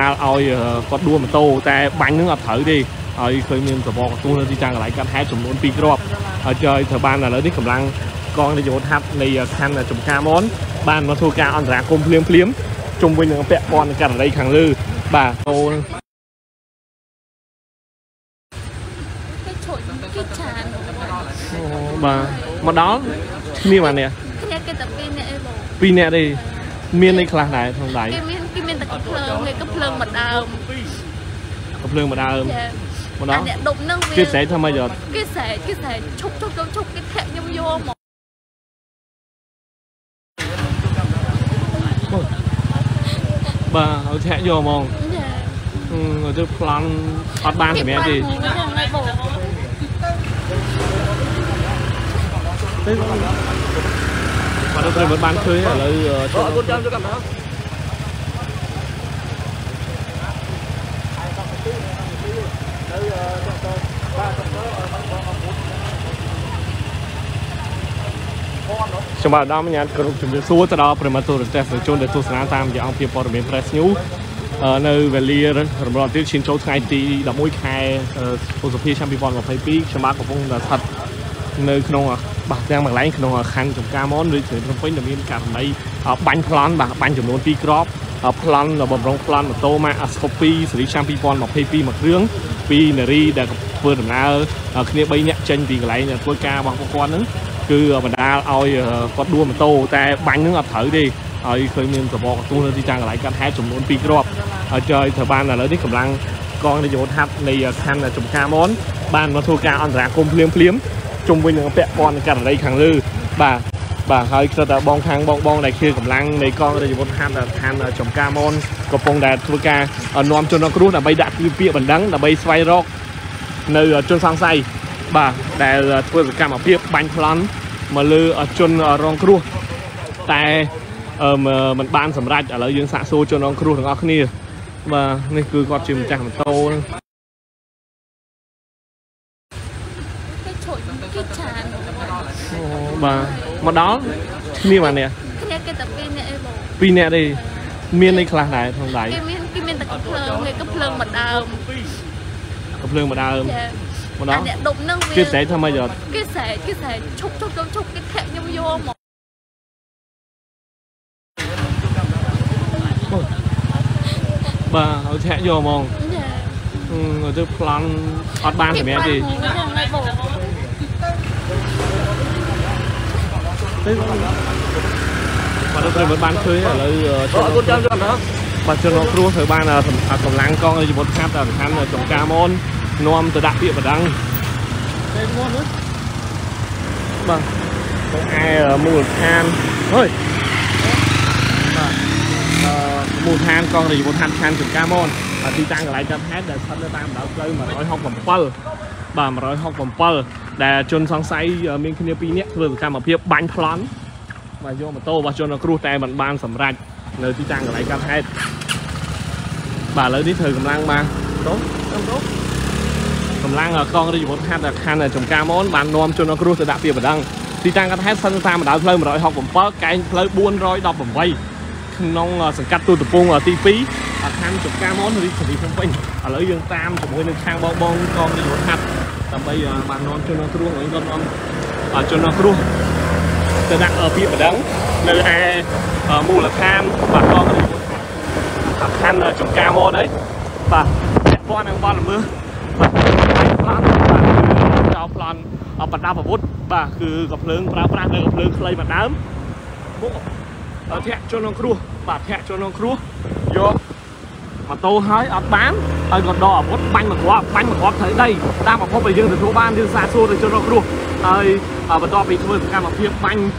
ta ao có đua một tô ta bánh nước ập thử đi rồi khơi miên tập bò tu lên đi trang lại cắt hai chủng món pi crop ở chơi thời ban là lợi đích cầm lăng con đi chỗ hát này khăn là chủng ca món ban nó thua ca ăn rác cùng phím phím chung với những pẹt con cả đây khẳng lư bà tô bà mà đó như mà nè pin nè đi miên đây là này thằng này miên tập cặp lương mà đau mà đó chia sẻ thôi bây giờ chia sẻ chúc cái thẹn nhung vô một bà ở thẹn vô mong ở chỗ plan hot ban của mẹ gì mà đâu thấy vẫn ban chơi ở đây chúng ta đã nhận được chúng tôi số từ đó phần mà tôi sẽ chọn để tôi sáng tạo cho ông phía phần mềm press news nơi về lia rồi tiếp xin chốt ngày thì đã mỗi ngày tôi sẽ xem phần và Facebook xem bác của ông là thật nơi không à bạc đang mặc lấy không à khăn chúng ta món rồi chuyển trong Facebook miền cả mấy bánh plan bạc bánh chúng tôi pi crop plan là bầm rong plan là tô mà copy xử lý xem phần và Facebook một hướng pi neri đã vừa làm nào khi bây nhận tranh thì lấy nhà tôi ca bằng con nữa cứ mình đã oi con đua một tô ta bánh nước ập thử đi rồi khơi miên tập bò tu lên đi trang lại cắt hai chủng món pi crop ở chơi thời ban là lợi đích cầm lăng con đi chỗ hát này khăn là chủng ca món ban nó thua ca ăn rác cùng phím chung với những pẹt con cả đây khẳng lư bà hơi cho ta bong khang bong này kia cầm lăng này con đây một han là than chủng ca món có phong đạt thua ca nom cho nó cút là bay đặt như pịa bình đắng là bay xoay rock nơi trên sang say bà để tôi sẽ cảm ở phía bánh plan mà lư ở trên rong cua tại mình ban sầm rạch ở lợi dương xã xô cho rong cua thằng Akni và nên cứ gọt chìm chạm tô bà mà đó như mà nè pin nè đi miên đây là này thằng này cặp lương mà đau mà đó chia sẻ thôi bây giờ chia sẻ chúc cái thẹn nhung vô một bà ở thẹn vô mong ở chỗ plan hot ban của mẹ gì mà đâu thấy vẫn ban chơi ở đây bà trường học luôn thời ban là thằng láng con rồi một khác là thằng chồng ca môn nom từ đặc biệt và đăng bà ai mua một than thôi mua than con thì một than chồng ca môn và đi tăng lại trăm hết để sân tam đảo chơi mà nói học vòng pal bà mà nói học vòng pal để chôn sáng say miền kia pi nhé vừa cam ở phía bánh plan mà vô mà tô và chôn là crew tay mình ban sầm rạch nơi tí trang lại cam hết bà lấy đi thử cầm lăng mà tốt không tốt cầm lăng ở con đi một hát là khăn là chồng ca món bàn nom cho nó cruise đã tiền và đăng tí trang cắt hết sân xa mà đã lên rồi học bổng phớt cái lấy buôn rồi đọc bổng vây nông sừng cắt tôi tập buông ở tí phí ở khăn chồng ca món đi xử lý phong bình ở lấy dương tam của mỗi nơi sang bong con đi một hát tầm bây giờ bàn nom cho nó cruise rồi con nom ở cho nó cruise tôi đặt ở phía và đắng nơi ai mù là than và con than là trồng ca mô đấy và đẹp con đang con là mưa và đào plan ở phần đào và bút và cứ gặp lớn prang đây gặp lớn cây mà đám ở thẹn cho nó cua và thẹn cho nó cua vô mà tô hái ở bán ở còn đỏ bút bánh mà có thấy đây đang mà có phải riêng từ chỗ ban riêng xa xôi để cho nó cua ơi và to bị thôi cả một phía bánh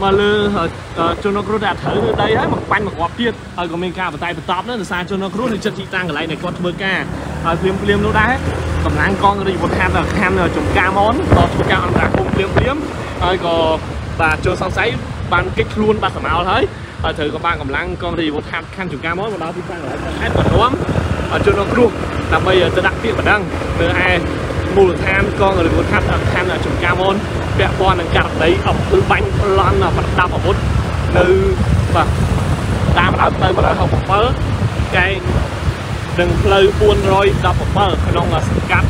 mà lư cho nó cút đạt thử đây ấy một bánh một góp tiết ở của mình ca và tay và top nữa là xa cho nó cút thì chân chị tăng ở lại này con bơ ca liêm nó đã hết cầm láng con đi một hạt là khan là chồng ca món còn chồng ca ăn cả cùng liêm ơi còn và cho xong sấy ban kích luôn ba sầm áo thấy thử có ba cầm láng con đi một hạt khan chồng ca món và đó thì tăng lại hết một đốm ở cho nó cút là bây giờ tôi đặt tiết và đăng từ ai mùa than con rồi một hạt là khan là chồng ca món bẹ con đang cạp đấy ẩm thứ bánh lan là mặt đam ở bốn nơi và ta mà đã tới mà đã học phớ cái Đừng lời 417 trong cắt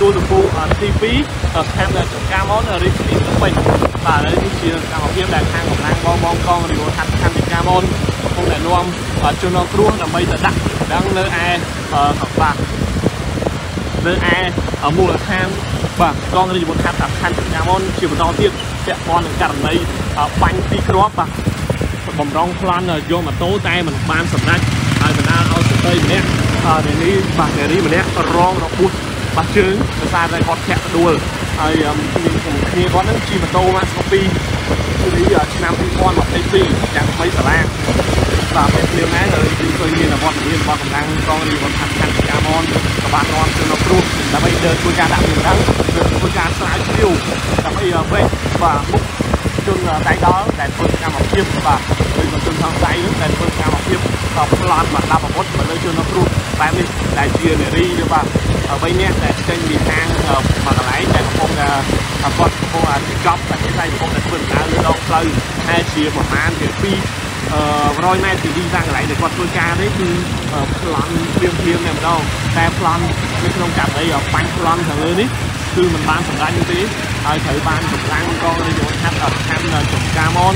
tôi được phụ tí phí ở tham gia trong ca món ở đây thì mình và đây thì cả học viên đại hàng của đang bong con thì có thằng thì ca môn không để luôn và cho nó luôn là bây giờ đặt đang nơi ai ở học bạc nơi ai ở mùa tham và con thì một hạt thằng ca môn chỉ một to tiền sẽ con cả này bánh tí crop và bầm rong plan là vô mà tố tay mình ban sầm nách ai mình ăn ở tây mình nét để đi bạc để đi mình nét rong nó bút bạc trứng người ta đây còn kẹt đuôi ai nghe con nó chi mà tô mà copy tôi thấy giờ nam thì con mà tây tây chẳng mấy xả lan và bên liều này rồi thì coi như là con liên quan đang con đi con thằng camon các bạn con cho nó luôn là bây giờ tôi ca đạm mình đang tôi ca sải chiều là bây giờ về và múc chung tay đó để tôi ca học tiếp và mình còn chung thằng tay nữa để tôi ca học tiếp và plan mà đạp vào bốt mà lấy cho nó luôn tại mình đại diện để đi cho bạn ở bên nét để trên bị hang mà lấy để không con không là bị cọp và cái này không để mình đã lên đâu từ hai chia một man để phi rồi nay thì đi ra lại để con tôi ca đấy thì plan riêng này đâu ta plan mình không cảm thấy ở bánh plan thằng ấy đấy từ mình ban phần ra như thế ai thấy ban phần ra con đây rồi hát ở tham là chụp ca môn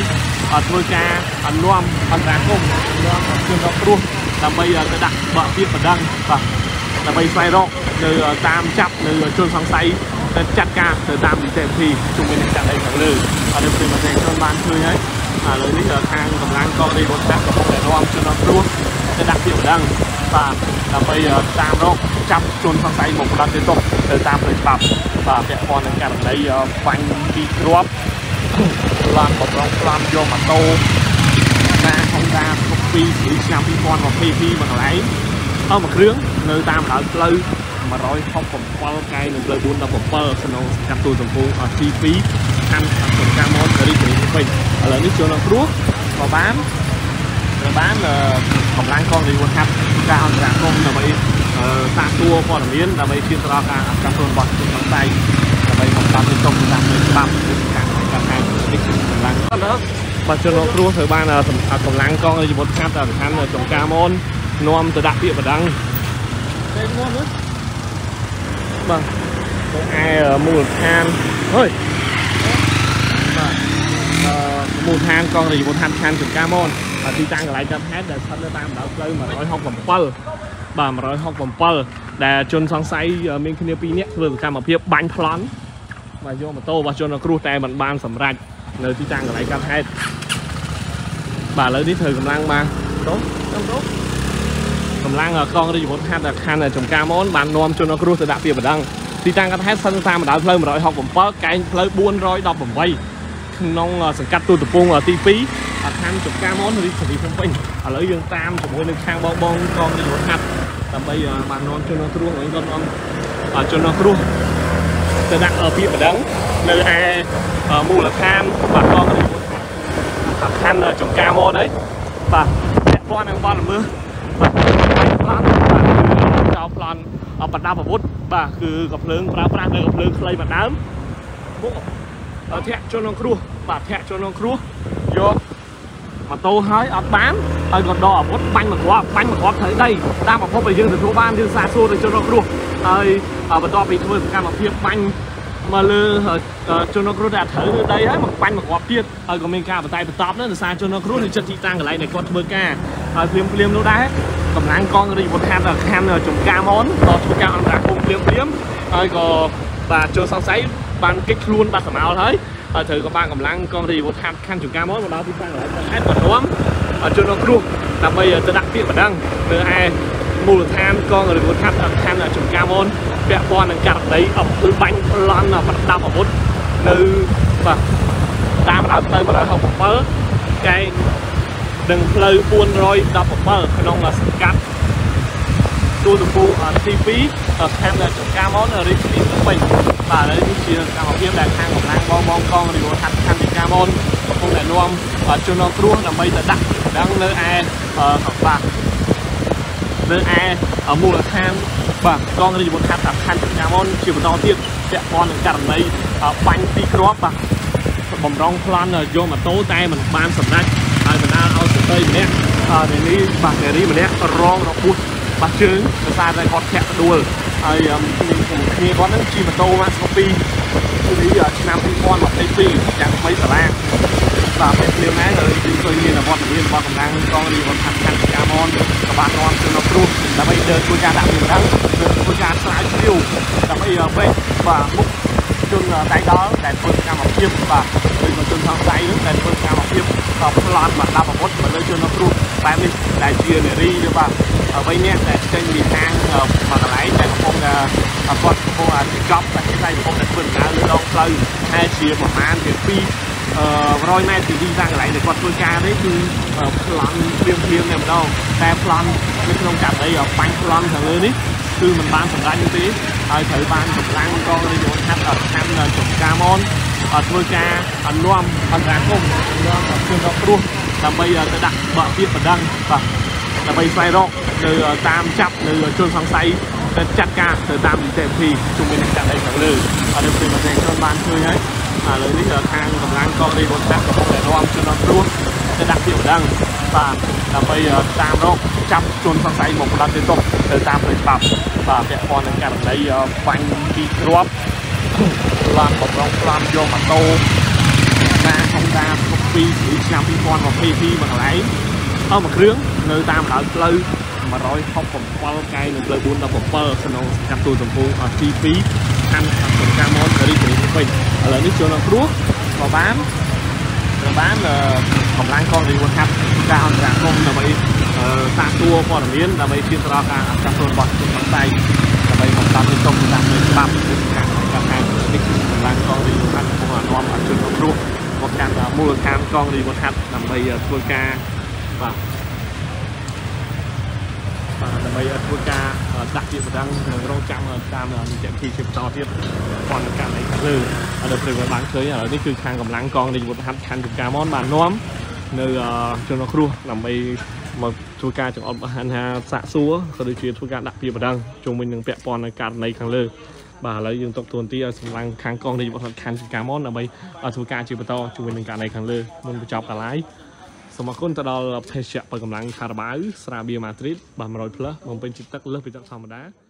ở tôi ca ở loam ở ra không loam ở trên đó luôn là bây giờ đặt vợ tiếp và đăng và là bây xoay rộng từ tam chặt từ trôn sáng say chặt ca từ tam đi tìm thì chúng mình chặt đây thẳng lừ và được tìm mà dành cho ban chơi ấy mà lấy ở thang cầm lan co đi một chắc không để loam cho nó luôn để đặt tiếp đăng và là bây giờ tam rộng chặt trôn sáng say một lần liên tục từ tam rồi bập và vẹn con đang cầm đây phanh đi drop làm một rộng làm vô mặt tô ra không ra không phi chỉ làm phi con hoặc phi mà nó ấy ở một hướng nơi ta mà đã lưu mà rồi không còn qua cây được lời buôn đâu một pơ cho nó cắt tôi dòng phố ở chi phí ăn phần cam món để đi về là nước cho nó ruốc và bán là phòng lan con thì còn hấp cao là không là mấy ta tua còn miếng là mấy chiên ra cả cắt tôi bọt trong tay là mấy phòng tam bên trong làm người tam càng ngày đi làm con nữa mà cho nó ruốc thời ban là phòng lan con thì một hấp là ăn ở trong cam món nom từ đặc biệt và đăng mà ai mùa than thôi mùa than con thì một than chụp camon và đi tăng lại trăm hết để sắp tới tam đã chơi mà nói học vòng pơ bà mà nói học vòng pơ để chôn sáng say mình khi nêu pin nhé vừa cam ở phía bánh plon và vô mà tô và chôn nó cru tay mình ban sầm rạch nơi đi tăng lại trăm hết bà lấy đi thời cầm lang mà tốt không tốt lang con đi một hạt là khan là trồng ca món bàn nom cho nó cru từ đạp tiền mà đăng thì tăng cắt hết sân ta mà đã rơi mà đội học bổng pơ cái rơi buôn rồi đọc bổng vây nong sừng cắt tôi tập buông là ti phí ở khan trồng ca món thì không bình ở lưỡi dương tam của mỗi nước sang bong con đi một hạt làm bây giờ bàn nom cho nó cru rồi con nom ở cho nó cru từ đạp ở tiền mà đăng nơi ai mua là khan và con đi một hạt khan là trồng ca món đấy và đẹp con đang con là mưa plan ở bản đảo bút và cứ gặp lớn prang đây gặp lớn cây bản đám thẹn cho nó cua và thẹn cho nó cua vô mà tô hái ở bán ở còn đỏ bút bánh mà có thấy đây đang mà có phải riêng từ chỗ ban riêng xa xôi để cho nó cua ơi ở bản đảo bị thôi cả một phiên bánh mà lơ cho nó cua đã thấy đây ấy một bánh mà có tiết ở của mình cả bàn tay bàn tóc nữa xa cho nó cua thì chất chị tăng ở lại này con bơ ca liêm lâu đá cầm láng con đi một hạt là khan là trồng ca món đó trồng ca ăn cả cùng liếm rồi còn và cho sáng sấy ban kích luôn ba sầm áo thấy thử các bạn cầm láng con đi một hạt khan trồng ca món và đó thì sang lại hết còn đúng ở cho nó luôn là bây giờ tôi đặt tiện vào đăng từ ai mùa than con rồi một hạt là khan là trồng ca món vẹn con đang cắt đấy ẩm từ bánh lăn là bắt đau ở bút từ và ta bắt tay bắt học bớt cái đừng lời buôn rồi đập vào trong là cắt tôi được phụ TV ở tham gia trong ca món ở đây thì mình và đây thì cả học viên đại hàng của hàng bong con thì có thằng thì ca món không để luôn và cho nó luôn là bây giờ đặt đang nơi ai học bạc nơi ai ở mùa tham và con thì một hạt thằng thì ca món chỉ một to tiền sẽ con cả này bánh tí crop và bầm rong plan là vô mà tố tay mình ban sầm nách ai mình ăn ở tây mình nè để đi bạc để đi mình nè rong nó bút Bắt chứ, nó xa ra con kẹt đua ai nghe con nó chi mà đâu mà công ty bây giờ nam tin con mà tây phi chẳng mấy xả lan và bên phía này rồi thì coi như là con viên con đang con đi con thằng thằng camon các bạn con cho nó luôn là bây giờ tôi ra đạm mình đang tôi ra sải siêu là bây giờ bên và mục trường tay đó để tôi ra một chiếc và mình còn trường thằng tay nữa để tôi ra một chiếc và plan mà làm một mốt mà lấy cho nó luôn tại mình đại diện để đi cho bạn ở bên nha để trên miền Nam mà lấy để không con không là chọc tại cái tay không đặt mình ra lưỡi đâu hai chia mà mang tiền phi rồi nay thì đi ra cái lại để con tôi ca đấy thì plan riêng riêng này đâu ta plan mình không cảm thấy ở bánh plan thằng lên đấy từ mình bán phần ra như thế ai thấy bán phần ra con đi rồi hát ở tham là chụp camon ở tôi ca ở loam ở ra không ở trên đó luôn là bây giờ ta đặt vợ tiết và đăng và là bây xoay rộng từ tam chặt từ trường sáng say chặt ca từ tam đến tèm thì chúng mình chặt đây chẳng lừ và được tìm một cái con ban chơi ấy à lấy lý ở thang còn đang co đi con chắc còn không để loam cho nó luôn ta đặt tiểu đăng và là bây tam rộng chặt trường sáng say một lần liên tục từ tam lên tập và mẹ con đang cảm thấy quanh đi drop làm một rộng làm vô mặt tô ta không ta không phi chỉ làm phi con hoặc phi mà lấy ở một rướng nơi ta mà lại mà rồi không còn qua cây được lời buôn đâu còn bơ cho nó cắt tôi tầm buôn ở chi phí ăn phần cam món để đi mình là nước cho nó ruốc và bán là hồng lan con thì một hạt cao là không là mấy ta tua còn miếng là mấy chiếc ra cả cắt tôi bọt trong tay là mấy hồng tam liên công tam lên tam cả hai cái hồng lan con thì một hạt không là non ở trên nó ruốc một hạt là mua cam con thì một hạt làm mấy tôi ca và bây giờ tôi ca đặc biệt đang rong chạm tam là chạm thì chụp to tiếp còn cả này cả lư được từ bán tới ở đây cứ hàng cầm láng con đi một hạt khăn chụp cá món bàn nóm nơi cho nó cua làm bây mà tôi ca chụp ông hàn hà xạ xúa rồi chuyện tôi ca đặc biệt đang chúng mình những vẹn còn cả này cả lư và lấy dùng tập tuần tia láng kháng con đi một hạt khăn chụp cá món là bây tôi ca chụp to chúng mình cả này cả lư muốn chọc cả lái xong mà con ta đo là phê chạm bằng cầm lăng Carabao, Sra Bia Madrid, 300 plus, bằng bên chụp tắc lớp với tắc xong mà đá.